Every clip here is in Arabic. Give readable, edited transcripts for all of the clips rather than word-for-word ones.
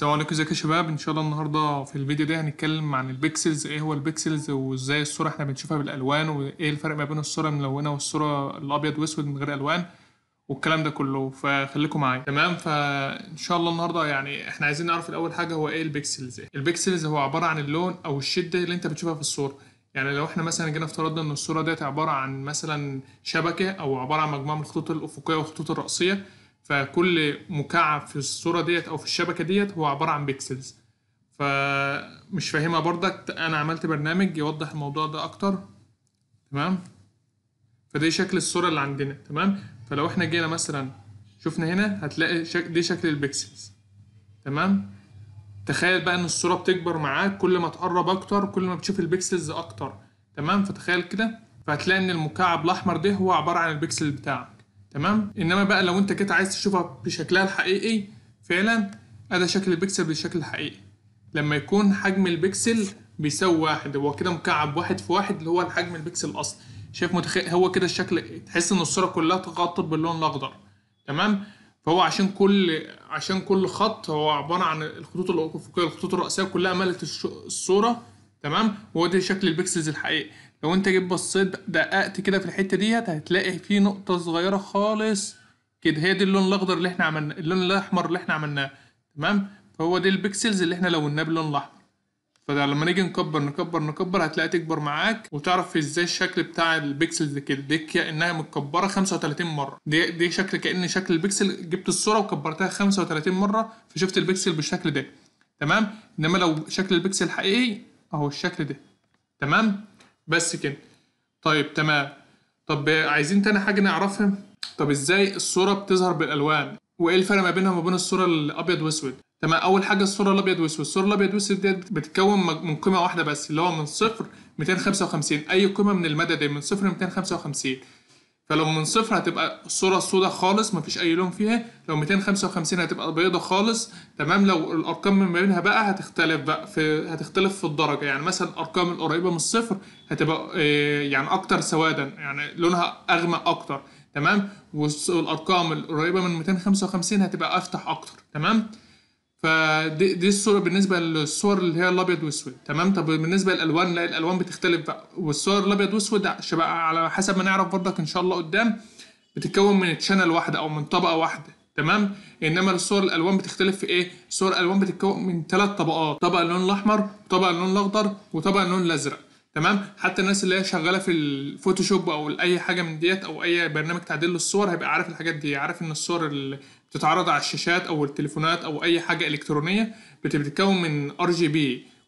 السلام عليكم، ازيكم يا شباب؟ ان شاء الله النهارده في الفيديو ده هنتكلم عن البيكسلز، ايه هو البيكسلز وازاي الصوره احنا بنشوفها بالالوان، وايه الفرق ما بين الصوره الملونه والصوره الابيض واسود من غير الوان والكلام ده كله، فخليكم معايا تمام. فان شاء الله النهارده يعني احنا عايزين نعرف الاول حاجه هو ايه البيكسلز. البيكسلز هو عباره عن اللون او الشده اللي انت بتشوفها في الصوره. يعني لو احنا مثلا جينا افترضنا ان الصوره ديت عباره عن مثلا شبكه او عباره عن مجموعه من الخطوط الافقيه والخطوط الرأسيه، فكل مكعب في الصورة ديت أو في الشبكة ديت هو عبارة عن بيكسلز. فمش فاهمها بردك، أنا عملت برنامج يوضح الموضوع ده أكتر تمام. فدي شكل الصورة اللي عندنا تمام. فلو احنا جينا مثلا شفنا هنا هتلاقي دي شكل البيكسلز تمام. تخيل بقى إن الصورة بتكبر معاك كل ما تقرب أكتر، كل ما بتشوف البيكسلز أكتر تمام. فتخيل كده، فهتلاقي إن المكعب الأحمر ده هو عبارة عن البيكسل بتاعك تمام. انما بقى لو انت كده عايز تشوفها بشكلها الحقيقي فعلا، ادي شكل البكسل بالشكل الحقيقي لما يكون حجم البكسل بيساوي واحد. هو كده مكعب واحد في واحد اللي هو الحجم البكسل اصلا. شايف؟ هو كده الشكل، تحس ان الصوره كلها تغطت باللون الاخضر تمام. فهو عشان كل خط هو عباره عن الخطوط الافقيه والخطوط الرأسيه كلها ملت الصوره تمام. وهو ده شكل البكسلز الحقيقي. لو انت جيت بصيت دققت كده في الحته ديت هتلاقي في نقطه صغيره خالص كده، هي دي اللون الاخضر اللي احنا عملناه، اللون الاحمر اللي احنا عملناه تمام. فهو دي البيكسلز اللي احنا لوناه باللون الاحمر. فده لما نيجي نكبر نكبر نكبر هتلاقي تكبر معاك، وتعرف ازاي الشكل بتاع البيكسلز كده، دي كانها متكبره 35 مره. دي شكل كأن شكل البيكسل، جبت الصوره وكبرتها 35 مره فشفت البيكسل بالشكل ده تمام. انما لو شكل البيكسل الحقيقي اهو الشكل ده تمام، بس كده. طيب تمام. طب عايزين تاني حاجه نعرفها، طب ازاي الصوره بتظهر بالالوان وايه الفرق ما بينها وما بين الصوره الابيض واسود تمام. اول حاجه الصوره الابيض واسود، الصوره الابيض واسود ديت بتتكون من قيمه واحده بس اللي هو من 0 255، اي قيمه من المدى دي من 0 255. فلو من 0 هتبقى الصوره سودا خالص مفيش اي لون فيها، لو 255 هتبقى بيضه خالص تمام. لو الارقام ما بينها بقى هتختلف بقى هتختلف في الدرجه. يعني مثلا الارقام القريبه من 0 هتبقى يعني اكتر سوادا، يعني لونها اغمق اكتر تمام، والارقام القريبه من 255 هتبقى افتح اكتر تمام. فدي الصوره بالنسبه للصور اللي هي الابيض والاسود تمام. طب بالنسبه للالوان، لا الالوان بتختلف بقى، والصور الابيض والاسود على حسب ما نعرف برضك ان شاء الله قدام بتتكون من تشانل واحده او من طبقه واحده تمام. انما الصور الالوان بتختلف في ايه؟ صور الالوان بتتكون من 3 طبقات، طبقه اللون الاحمر وطبقه اللون الاخضر وطبقه اللون الازرق تمام. حتى الناس اللي هي شغاله في الفوتوشوب او اي حاجه من ديت او اي برنامج تعديل للصور هيبقى عارف الحاجات دي، عارف ان الصور اللي بتتعرض على الشاشات او التليفونات او اي حاجه الكترونيه بتتكون من RGB،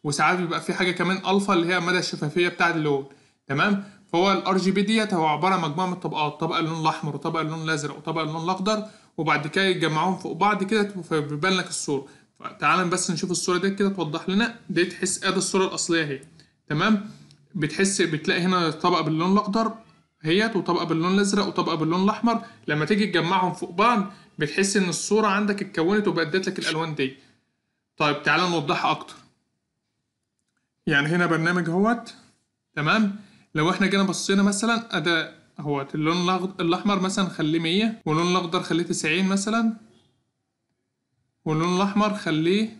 وساعات بيبقى في حاجه كمان الفا اللي هي مدى الشفافيه بتاع اللون تمام. فهو الRGB ديت هو عباره عن مجموعه من الطبقات، طبقه اللون الاحمر وطبقه اللون الازرق وطبقه اللون الاخضر، وبعد كده يتجمعوهم فوق بعض كده فبيبان لك الصوره. تعال بس نشوف الصوره دي كده توضح لنا دي، تحس ادي الصوره الاصليه اهي تمام. بتلاقي هنا طبقه باللون الاخضر هيت، وطبقه باللون الازرق، وطبقه باللون الاحمر. لما تيجي تجمعهم فوق بعض بتحس ان الصوره عندك اتكونت وبدت لك الالوان دي. طيب تعالى نوضحها اكتر. يعني هنا برنامج اهوت تمام. لو احنا جينا بصينا مثلا ادي اهوت اللون الاحمر مثلا خليه 100، واللون الاخضر خليه 90 مثلا، واللون الاحمر خليه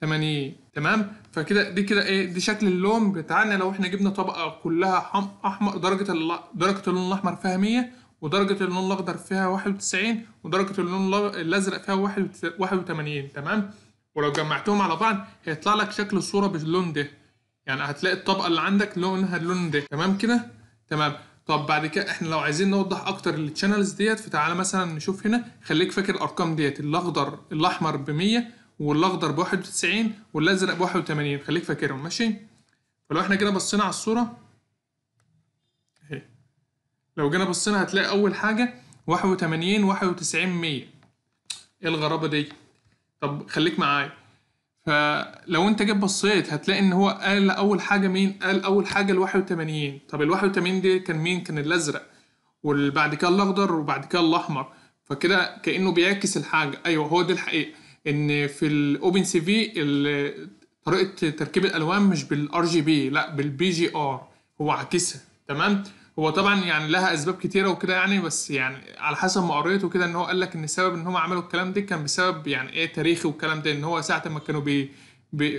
80 تمام. فكده دي كده ايه، دي شكل اللون بتاعنا لو احنا جبنا طبقه كلها احمر، درجه اللون الاحمر فيها 100، ودرجه اللون الاخضر فيها 91، ودرجه اللون الازرق فيها 81 تمام. ولو جمعتهم على بعض هيطلع لك شكل الصوره باللون ده. يعني هتلاقي الطبقه اللي عندك لونها اللون ده تمام كده تمام. طب بعد كده احنا لو عايزين نوضح اكتر التشانلز ديت، فتعالى مثلا نشوف هنا. خليك فاكر الارقام ديت، الاخضر الاحمر ب 100 والاخضر ب 91 والازرق ب 81، خليك فاكرهم ماشي. فلو احنا جينا بصينا على الصوره اهي، لو جينا بصينا هتلاقي اول حاجه 81 91 100. ايه الغرابه دي؟ طب خليك معايا. فلو انت جيت بصيت هتلاقي ان هو قال اول حاجه مين؟ قال اول حاجه ال 81. طب ال 81 دي كان مين؟ كان الازرق، وبعد كده الاخضر، وبعد كده الاحمر. فكده كانه بيعكس الحاجه. ايوه هو دي الحقيقه، ان في الاوبن سي في طريقه تركيب الالوان مش بالRGB، لا بالBGR، هو عاكسها تمام. هو طبعا يعني لها اسباب كتيره وكده يعني، بس يعني على حسب ما قريت وكده ان هو قال لك ان السبب ان هم عملوا الكلام ده كان بسبب يعني ايه تاريخي والكلام ده، ان هو ساعه ما كانوا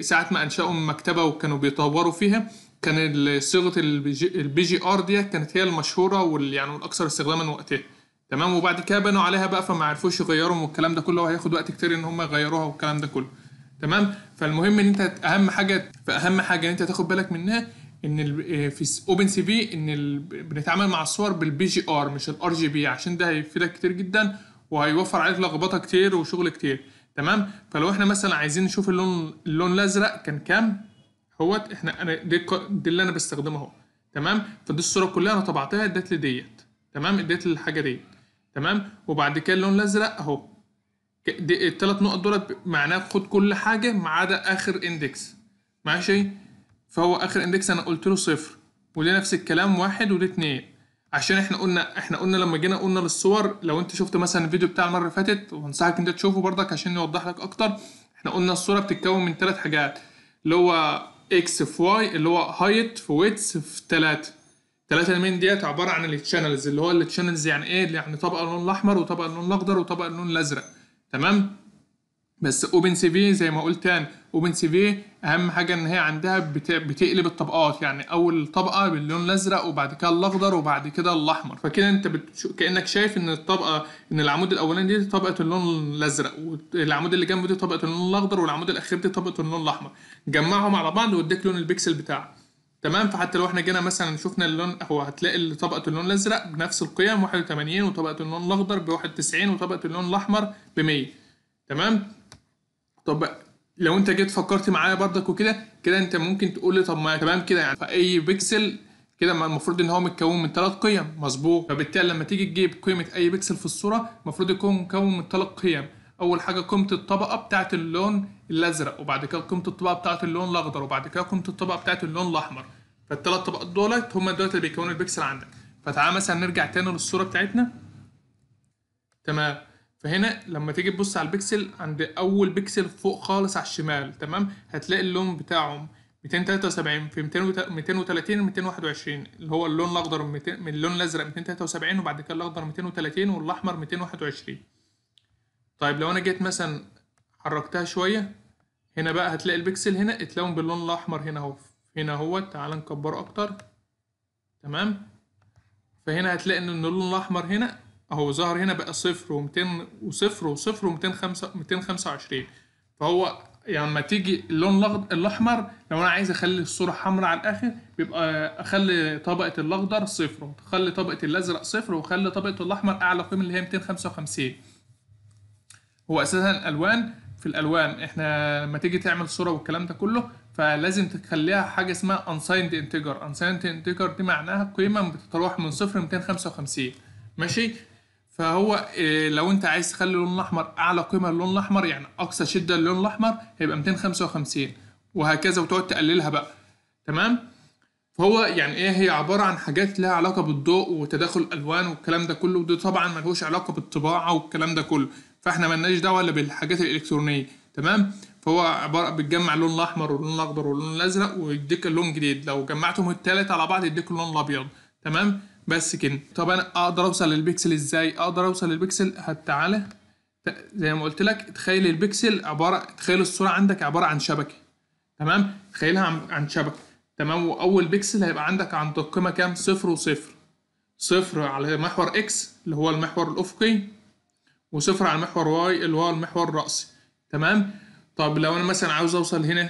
ساعه ما انشأوا مكتبه وكانوا بيطوروا فيها كان صيغه الBGR دي كانت هي المشهوره واليعني الاكثر استخداما وقتها، تمام. وبعد كده بنوا عليها بقى فما عرفوش يغيروا والكلام ده كله، وهياخد وقت كتير ان هم يغيروها والكلام ده كله، تمام. فالمهم ان انت اهم حاجه انت تاخد بالك منها ان في اوبن سي في ان بنتعامل مع الصور بالBGR مش الRGB، عشان ده هيفيدك كتير جدا وهيوفر عليك لخبطه كتير وشغل كتير، تمام. فلو احنا مثلا عايزين نشوف اللون الازرق كان كام اهوت، احنا دي اللي انا بستخدمها اهو، تمام. فدي الصوره كلها انا طبعتها اديت لي ديت، تمام، اديت للحاجه دي، تمام. وبعد كده اللون الازرق اهو، الثلاث نقط دولت معناها خد كل حاجه ما عدا اخر اندكس، ماشي. فهو اخر اندكس انا قلت له 0، ودي نفس الكلام 1 ودي 2، عشان احنا قلنا لما جينا قلنا للصور، لو انت شفت مثلا الفيديو بتاع المره اللي فاتت وانصحك انت تشوفه برضك عشان يوضح لك اكتر، احنا قلنا الصوره بتتكون من 3 حاجات، اللي هو اكس في واي، اللي هو هايت في ويدث في 3 من ديت عباره عن التشانلز، اللي هو التشانلز يعني ايه، يعني طبقه اللون الاحمر وطبقه اللون الاخضر وطبقه اللون الازرق، تمام. بس اوبن سي في زي ما قلت تاني، اوبن سي في اهم حاجه ان هي عندها بتقلب الطبقات، يعني اول طبقه باللون الازرق وبعد كده الاخضر وبعد كده الاحمر، فكده انت كانك شايف ان الطبقه ان العمود الاولاني دي طبقه اللون الازرق، والعمود اللي جنبه دي طبقه اللون الاخضر، والعمود الاخير دي طبقه اللون الاحمر، جمعهم على بعض واديك لون البكسل بتاعه، تمام. فحتى لو احنا جينا مثلا شفنا اللون اهو، هتلاقي طبقه اللون الازرق بنفس القيم 81، وطبقه اللون الاخضر ب 91، وطبقه اللون الاحمر ب 100، تمام. طب لو انت جيت فكرت معايا برضك وكده كده انت ممكن تقول لي طب ما تمام كده يعني، فاي بكسل كده ما المفروض ان هو متكون من 3 قيم، مظبوط. فبالتالي لما تيجي تجيب قيمه اي بكسل في الصوره المفروض يكون مكون من 3 قيم، اول حاجه قيمه الطبقه بتاعه اللون الازرق، وبعد كده قيمه الطبقه بتاعه اللون الاخضر، وبعد كده قيمه الطبقه بتاعه اللون الاحمر، فالثلاث طبقات دولت هم اللي بيكونوا البكسل عندك. فتعال مثلا نرجع تاني للصوره بتاعتنا، تمام. فهنا لما تيجي تبص على البكسل عند اول بكسل فوق خالص على الشمال، تمام، هتلاقي اللون بتاعهم 273 في 230 221، اللي هو اللون الاخضر من اللون الازرق 273، وبعد كده الاخضر 230، والاحمر 221. طيب لو انا جيت مثلا حركتها شويه هنا بقى هتلاقي البكسل هنا اتلون باللون الاحمر هنا اهو، هنا اهو، تعال نكبره اكتر، تمام. فهنا هتلاقي ان اللون الاحمر هنا اهو ظهر هنا بقى 0 و200 و0 و225. فهو يعني لما تيجي اللون الاحمر لو انا عايز اخلي الصوره حمراء على الاخر بيبقى اخلي طبقه الاخضر 0، واخلي طبقه الازرق 0، واخلي طبقه الاحمر اعلى قيمه اللي هي 255. هو اساسا الالوان، في الالوان احنا لما تيجي تعمل صوره والكلام ده كله فلازم تخليها حاجه اسمها انسايند انتجر، انسايند انتجر دي معناها قيمه بتتراوح من 0 ل 255، ماشي. فهو لو انت عايز تخلي اللون الاحمر اعلى قيمه للون الاحمر، يعني اقصى شده للون الاحمر هيبقى 255 وهكذا، وتقعد تقللها بقى، تمام. فهو يعني ايه، هي عباره عن حاجات لها علاقه بالضوء وتداخل الالوان والكلام ده كله، وده طبعا ملهوش علاقه بالطباعه والكلام ده كله، فاحنا مالناش دعوه الا بالحاجات الالكترونيه، تمام. فهو عباره بتجمع اللون الاحمر واللون الاخضر واللون الازرق ويديك اللون جديد، لو جمعتهم الثلاث على بعض يديك اللون الابيض، تمام، بس كده. طب انا اقدر اوصل للبكسل ازاي؟ اقدر اوصل للبكسل تعالى زي ما قلت لك، تخيل البكسل تخيل الصوره عندك عباره عن شبكه، تمام، تخيلها عن شبكه، تمام. واول بكسل هيبقى عندك عند القيمه كام؟ 0 و0 على محور اكس اللي هو المحور الافقي، و0 على محور واي اللي هو المحور الرأسي، تمام. طب لو انا مثلا عاوز اوصل هنا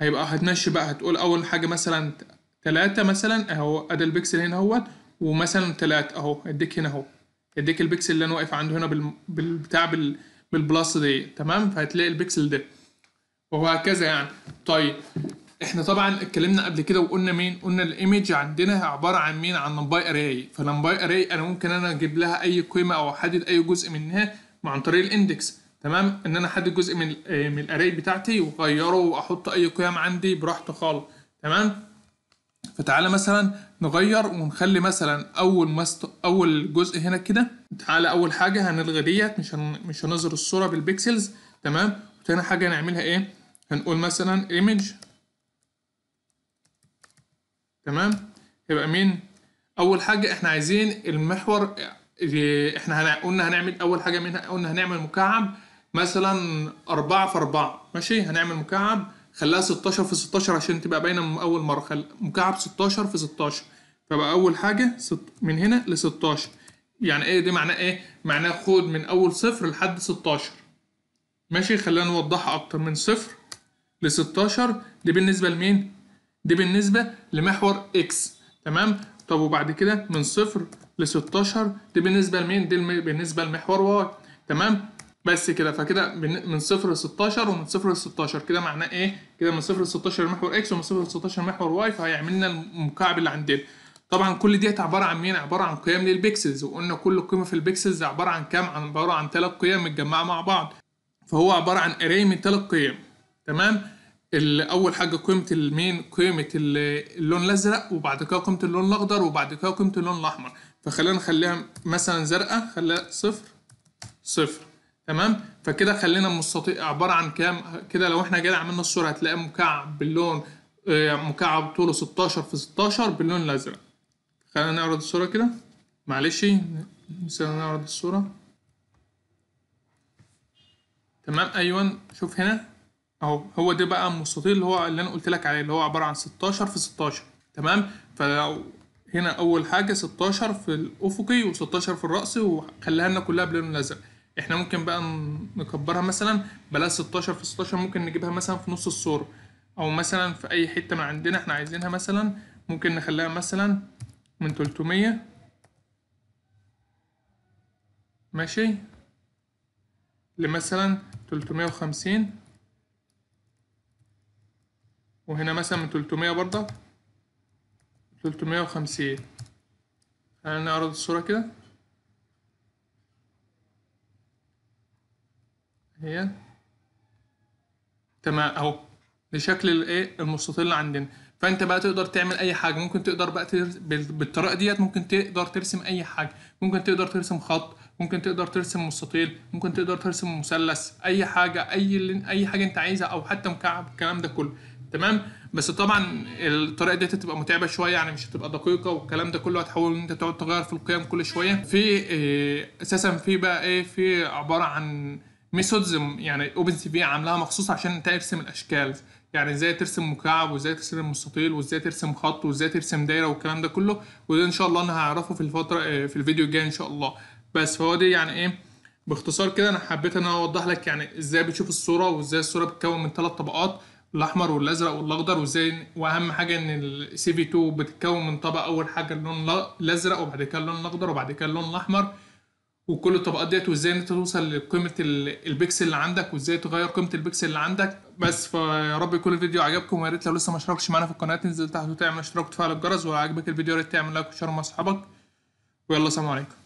هيبقى هتمشي بقى، هتقول اول حاجه مثلا 3 مثلا اهو، ادي البكسل هنا اهوت، ومثلا 3 اهو، اديك هنا اهو، اديك البكسل اللي انا واقف عنده هنا بالبلس دي، تمام. فهتلاقي البكسل ده وهكذا يعني. طيب احنا طبعا اتكلمنا قبل كده وقلنا مين؟ قلنا الايمج عندنا عباره عن مين؟ عن نمباي اري. فالنمباي اري انا ممكن اجيب لها اي قيمه او احدد اي جزء منها عن طريق الاندكس، تمام، ان انا احدد جزء من الاري بتاعتي واغيره واحط اي قيم عندي براحتي خالص، تمام. فتعالى مثلا نغير ونخلي مثلا اول جزء هنا كده، تعالى اول حاجه هنلغي ديت، مش هنظهر الصوره بالبكسلز، تمام. وتاني حاجه هنعملها ايه؟ هنقول مثلا ايمج، تمام، يبقى مين؟ اول حاجه احنا عايزين المحور، احنا قلنا هنعمل اول حاجه منها، قلنا هنعمل مكعب مثلا 4 في 4، ماشي. هنعمل مكعب خليها 16 في 16 عشان تبقى باينه من اول مره. مكعب 16 في 16، فبقى اول حاجه من هنا ل 16. يعني ايه دي؟ معناه ايه؟ معناه خد من اول 0 لحد 16، ماشي. خلينا نوضحها اكتر. من 0 ل 16 دي بالنسبه لمين؟ دي بالنسبه لمحور اكس، تمام. طب وبعد كده من 0 ل 16 دي بالنسبه لمين؟ دي بالنسبه لمحور واي، تمام. بس كده. فكده من 0 ل 16 ومن 0 ل 16 كده معناه ايه؟ كده من 0 ل 16 محور اكس ومن 0 ل 16 محور واي، فهيعمل لنا المكعب اللي عندنا. طبعا كل ديت عباره عن مين؟ عباره عن قيم للبكسلز، وقلنا كل قيمه في البكسلز عباره عن كام؟ عباره عن 3 قيم متجمعه مع بعض، فهو عباره عن اري من 3 قيم، تمام. اول حاجه قيمه المين؟ قيمه اللون الازرق، وبعد كده قيمه اللون الاخضر، وبعد كده قيمه اللون الاحمر. فخلينا نخليها مثلا زرقاء، خليها 0 0، تمام. فكده خلينا المستطيل عباره عن كام كده؟ لو احنا جاي عملنا الصوره هتلاقي مكعب باللون، مكعب طوله 16 في 16 باللون الازرق. خلينا نعرض الصوره كده، معلش مثلا نعرض الصوره، تمام. ايوه شوف هنا اهو، هو ده بقى المستطيل اللي هو اللي انا قلت لك عليه، اللي هو عباره عن 16 في 16، تمام. فلو هنا اول حاجه 16 في الافقي و16 في الراسي، وخليها لنا كلها باللون الازرق. احنا ممكن بقى نكبرها مثلا، بلاش 16 في 16، ممكن نجيبها مثلا في نص الصوره، او مثلا في اي حته من عندنا احنا عايزينها. مثلا ممكن نخليها مثلا من 300، ماشي، لمثلا 350، وهنا مثلا من 300 برضه 350. خلينا نعرض الصوره كده هي، تمام اهو، لشكل الايه المستطيل اللي عندنا. فانت بقى تقدر تعمل اي حاجه، ممكن تقدر بقى بالطريقه ديت ممكن تقدر ترسم اي حاجه، ممكن تقدر ترسم خط، ممكن تقدر ترسم مستطيل، ممكن تقدر ترسم مثلث، اي حاجه، اي حاجه انت عايزها، او حتى مكعب، الكلام ده كله، تمام. بس طبعا الطريقه دي هتبقى متعبه شويه، يعني مش هتبقى دقيقه والكلام ده كله، هتحاول ان انت تقعد تغير في القيم كل شويه. في اساسا في بقى ايه، في عباره عن ميثودز يعني اوبن سي في عاملاها مخصوص عشان انت ترسم الاشكال، يعني ازاي ترسم مكعب، وازاي ترسم مستطيل، وازاي ترسم خط، وازاي ترسم دايره، والكلام ده كله. وده ان شاء الله انا هعرفه في الفيديو الجاي ان شاء الله. بس فهو دي يعني ايه باختصار كده، انا حبيت ان انا اوضح لك يعني ازاي بتشوف الصوره، وازاي الصوره بتتكون من 3 طبقات، الاحمر والازرق والأخضر، وازاي، واهم حاجه ان السي في 2 بتتكون من طبقه اول حاجه اللون الازرق، وبعد كده اللون الاخضر، وبعد كده اللون الاحمر، وكل الطبقات ديت، وازاي انت توصل لقيمه البكسل اللي عندك، وازاي تغير قيمه البكسل اللي عندك. بس فيا رب يكون الفيديو عجبكم، ويا ريت لو لسه ما اشتركتش معانا في القناه تنزل تحت وتعمل اشتراك وتفعل الجرس، ولو عجبك الفيديو يا ريت تعمل لايك وشير مع اصحابك، ويلا سلام عليكم.